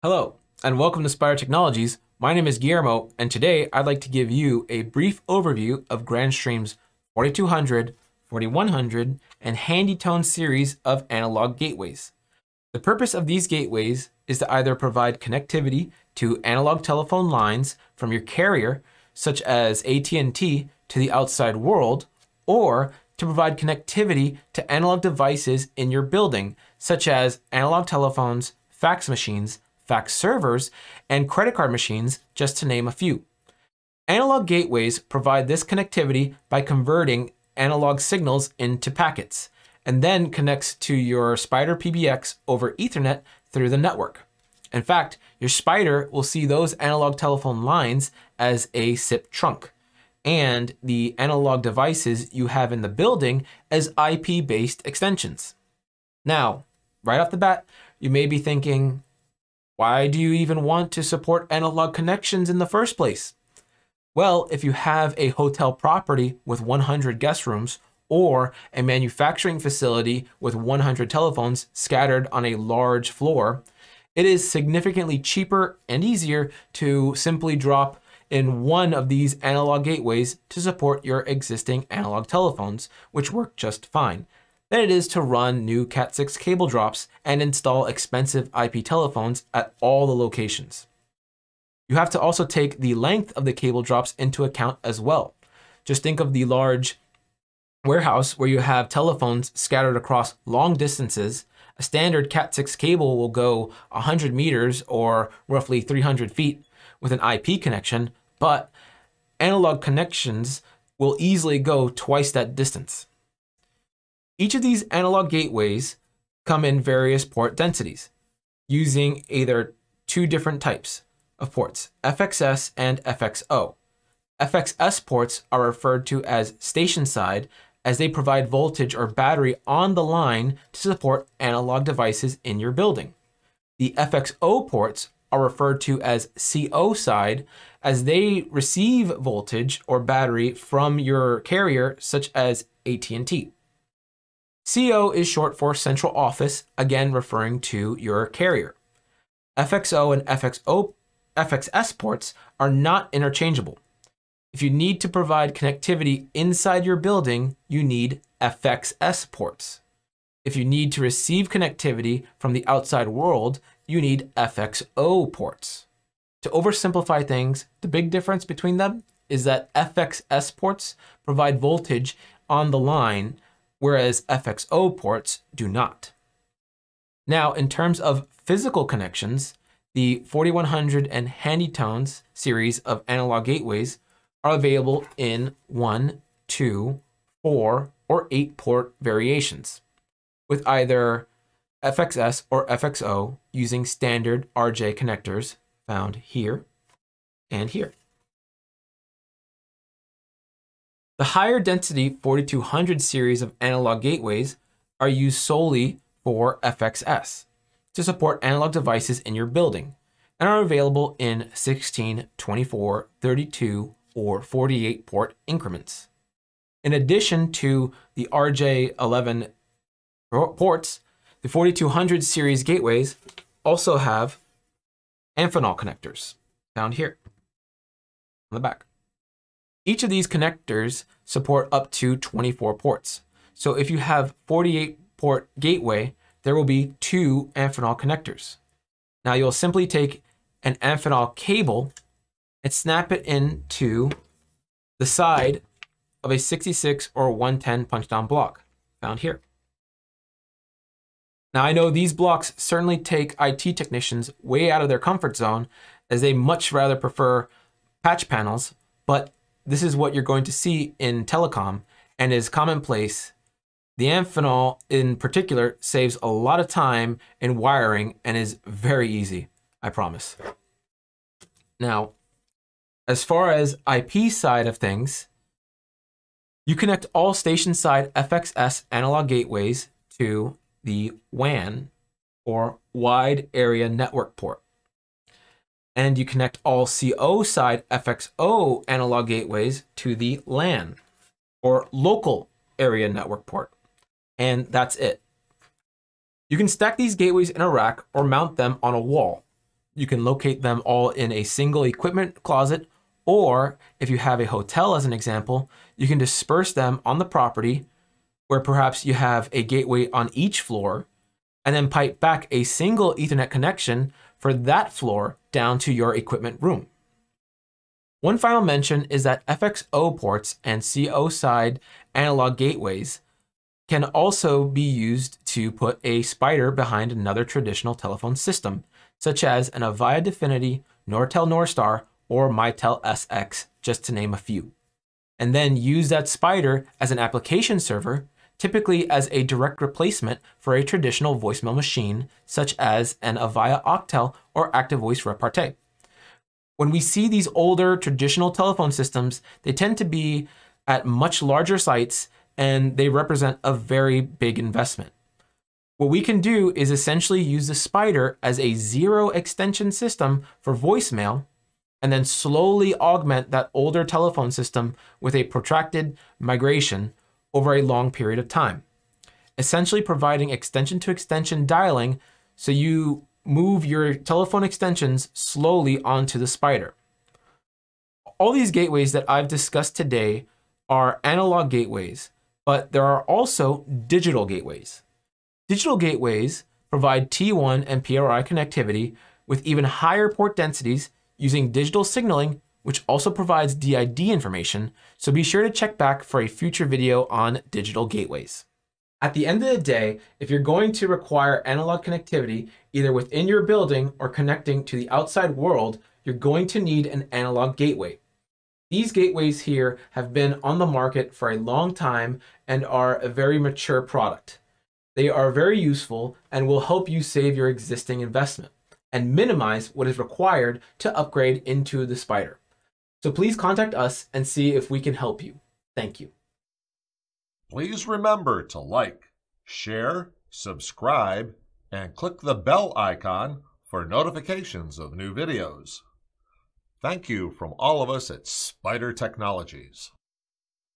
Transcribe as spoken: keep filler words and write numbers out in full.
Hello, and welcome to Spydur Technologies. My name is Guillermo, and today I'd like to give you a brief overview of Grandstream's forty-two hundred, forty-one hundred, and Handy Tone series of analog gateways. The purpose of these gateways is to either provide connectivity to analog telephone lines from your carrier, such as A T and T, to the outside world, or to provide connectivity to analog devices in your building, such as analog telephones, fax machines, fax servers, and credit card machines, just to name a few. Analog gateways provide this connectivity by converting analog signals into packets, and then connects to your Spydur P B X over Ethernet through the network. In fact, your Spydur will see those analog telephone lines as a S I P trunk, and the analog devices you have in the building as I P-based extensions. Now, right off the bat, you may be thinking, why do you even want to support analog connections in the first place? Well, if you have a hotel property with one hundred guest rooms, or a manufacturing facility with one hundred telephones scattered on a large floor, it is significantly cheaper and easier to simply drop in one of these analog gateways to support your existing analog telephones, which work just fine, than it is to run new cat six cable drops and install expensive I P telephones at all the locations. You have to also take the length of the cable drops into account as well. Just think of the large warehouse where you have telephones scattered across long distances. A standard cat six cable will go one hundred meters or roughly three hundred feet with an I P connection, but analog connections will easily go twice that distance. Each of these analog gateways come in various port densities, using either two different types of ports, F X S and F X O. F X S ports are referred to as station side, as they provide voltage or battery on the line to support analog devices in your building. The F X O ports are referred to as C O side, as they receive voltage or battery from your carrier, such as A T and T. C O is short for central office, again referring to your carrier. F X O and F X S ports are not interchangeable. If you need to provide connectivity inside your building, you need F X S ports. If you need to receive connectivity from the outside world, you need F X O ports. To oversimplify things, the big difference between them is that F X S ports provide voltage on the line, whereas F X O ports do not. Now, in terms of physical connections, the forty-one hundred and Handy Tones series of analog gateways are available in one, two, four, or eight port variations, with either F X S or F X O using standard R J connectors found here and here. The higher density forty-two hundred series of analog gateways are used solely for F X S to support analog devices in your building and are available in sixteen, twenty-four, thirty-two, or forty-eight port increments. In addition to the R J eleven ports, the forty-two hundred series gateways also have Amphenol connectors found here on the back. Each of these connectors support up to twenty-four ports. So if you have forty-eight port gateway, there will be two Amphenol connectors. Now you'll simply take an Amphenol cable and snap it into the side of a sixty-six or one ten punch down block found here. Now I know these blocks certainly take I T technicians way out of their comfort zone, as they much rather prefer patch panels, but this is what you're going to see in telecom and is commonplace. The Amphenol in particular saves a lot of time in wiring and is very easy, I promise. Now, as far as I P side of things, you connect all station side F X S analog gateways to the W A N, or wide area network port. and you connect all C O side F X O analog gateways to the LAN or local area network port. And that's it. You can stack these gateways in a rack or mount them on a wall. You can locate them all in a single equipment closet, or if you have a hotel as an example, you can disperse them on the property where perhaps you have a gateway on each floor and then pipe back a single Ethernet connection for that floor down to your equipment room. One final mention is that F X O ports and C O side analog gateways can also be used to put a Spydur behind another traditional telephone system, such as an Avaya Definity, Nortel Norstar, or Mitel S X, just to name a few. And then use that Spydur as an application server, typically as a direct replacement for a traditional voicemail machine, such as an Avaya Octel or Active Voice Repartee. When we see these older traditional telephone systems, they tend to be at much larger sites and they represent a very big investment. What we can do is essentially use the Spydur as a zero extension system for voicemail, and then slowly augment that older telephone system with a protracted migration over a long period of time, essentially providing extension to extension dialing, so you move your telephone extensions slowly onto the Spydur. All these gateways that I've discussed today are analog gateways, but there are also digital gateways. Digital gateways provide T one and P R I connectivity with even higher port densities using digital signaling, which also provides D I D information, so be sure to check back for a future video on digital gateways. At the end of the day, if you're going to require analog connectivity, either within your building or connecting to the outside world, you're going to need an analog gateway. These gateways here have been on the market for a long time and are a very mature product. They are very useful and will help you save your existing investment and minimize what is required to upgrade into the Spydur. So please contact us and see if we can help you. Thank you. Please remember to like, share, subscribe, and click the bell icon for notifications of new videos. Thank you from all of us at Spydur Technologies.